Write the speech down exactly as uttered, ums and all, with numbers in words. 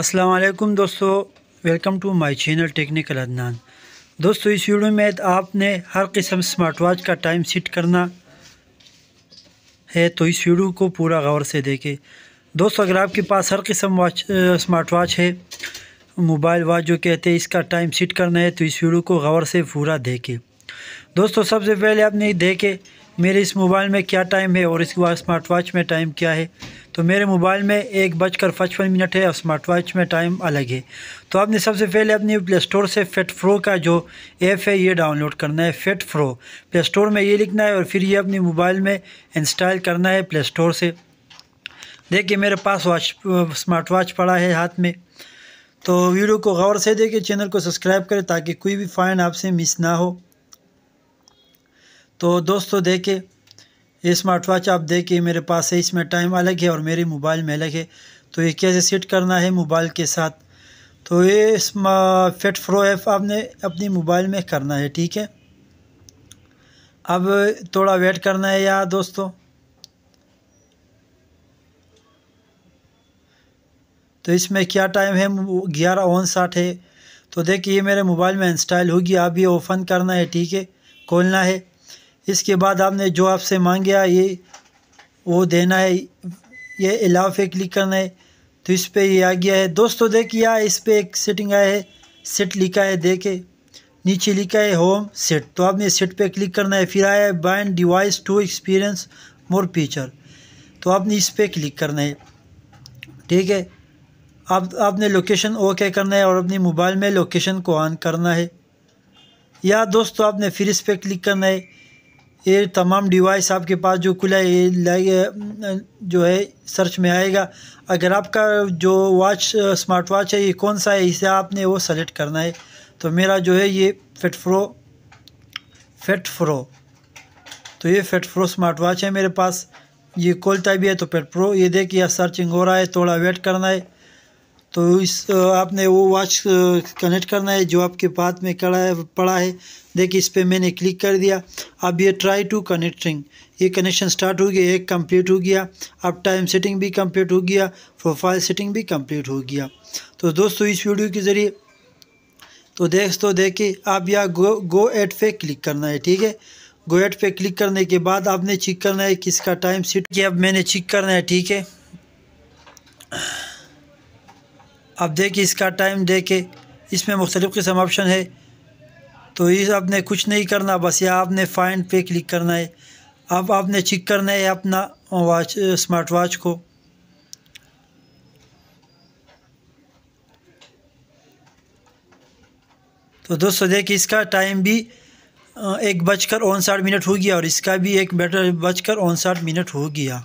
अस्सलाम वालेकुम दोस्तों, welcome to my channel technical Adnan. दोस्तों, इस वीडियो में आपने हर किस्म स्मार्ट वॉच का टाइम सेट करना है, तो इस वीडियो को पूरा गौर से देखें। दोस्तों, अगर आपके पास हर किस्म वॉच स्मार्ट वॉच है, मोबाइल वॉच जो कहते हैं, इसका टाइम सेट करना है तो इस वीडियो को गौर से पूरा देखें। दोस्तों, सबसे पहले आपने देखें मेरे इस मोबाइल में क्या टाइम है और इस स्मार्ट वॉच में टाइम क्या है। तो मेरे मोबाइल में एक बजकर पचपन मिनट है और स्मार्ट वॉच में टाइम अलग है। तो आपने सबसे पहले अपने प्ले स्टोर से फिट प्रो का जो ऐप है ये डाउनलोड करना है। फिट प्रो प्ले स्टोर में ये लिखना है और फिर ये अपने मोबाइल में इंस्टॉल करना है प्ले स्टोर से। देखिए, मेरे पास वॉच स्मार्ट वॉच पड़ा है हाथ में। तो वीडियो को गौर से देखिए, चैनल को सब्सक्राइब करें ताकि कोई भी फाइन आपसे मिस ना हो। तो दोस्तों देखें, ये स्मार्ट वॉच आप देखें मेरे पास है, इसमें टाइम अलग है और मेरे मोबाइल में अलग है। तो ये कैसे सेट करना है मोबाइल के साथ, तो ये फिट प्रो ऐप आपने अपने मोबाइल में करना है। ठीक है, अब थोड़ा वेट करना है यार दोस्तों। तो इसमें क्या टाइम है, ग्यारह ओन साठ है। तो देखिए, ये मेरे मोबाइल में इंस्टॉल होगी। आप ये ओपन करना है, ठीक है, खोलना है। इसके बाद आपने जो आपसे मांगा ये वो देना है, ये अलाउ पे क्लिक करना है। तो इस पर ये आ गया है। दोस्तों देखिए, यहाँ इस पर एक सेटिंग आया है, सेट लिखा है, देखे नीचे लिखा है होम सेट। तो आपने सेट पे क्लिक करना है। फिर आया है bind device to experience more feature, तो आपने इस पर क्लिक करना है। ठीक है, आप आपने लोकेशन ओके करना है और अपने मोबाइल में लोकेशन को ऑन करना है। या दोस्तों आपने फिर इस पर क्लिक करना है। ये तमाम डिवाइस आपके पास जो खुला है ये जो है सर्च में आएगा। अगर आपका जो वॉच स्मार्ट वॉच है ये कौन सा है, इसे आपने वो सेलेक्ट करना है। तो मेरा जो है ये फिट प्रो फिट प्रो तो ये फिट प्रो स्मार्ट वॉच है मेरे पास। ये खोलता भी है तो फिट प्रो, ये देखिए सर्चिंग हो रहा है, थोड़ा वेट करना है। तो इस आपने वो वॉच कनेक्ट करना है जो आपके पास में खड़ा है पड़ा है। देखिए, इस पर मैंने क्लिक कर दिया। अब ये ट्राई टू कनेक्टिंग, ये कनेक्शन स्टार्ट हो गया, एक कंप्लीट हो गया। अब टाइम सेटिंग भी कंप्लीट हो गया, प्रोफाइल सेटिंग भी कंप्लीट हो गया। तो दोस्तों इस वीडियो के ज़रिए तो दोस्तों देखिए, आप यहाँ गो गो एड पे क्लिक करना है। ठीक है, गो एड पे क्लिक करने के बाद आपने चेक करना है किसका टाइम सेट किया। अब मैंने चेक करना है, ठीक है। अब देखिए इसका टाइम देखे, इसमें मुख्तलिफ़ किस्म ऑप्शन है। तो ये आपने कुछ नहीं करना, बस यह आपने फाइंड पे क्लिक करना है। अब आपने चेक करना है अपना वॉच स्मार्ट वॉच को। तो दोस्तों देखिए, इसका टाइम भी एक बजकर उनसठ मिनट हो गया और इसका भी एक बजकर उनसठ मिनट हो गया।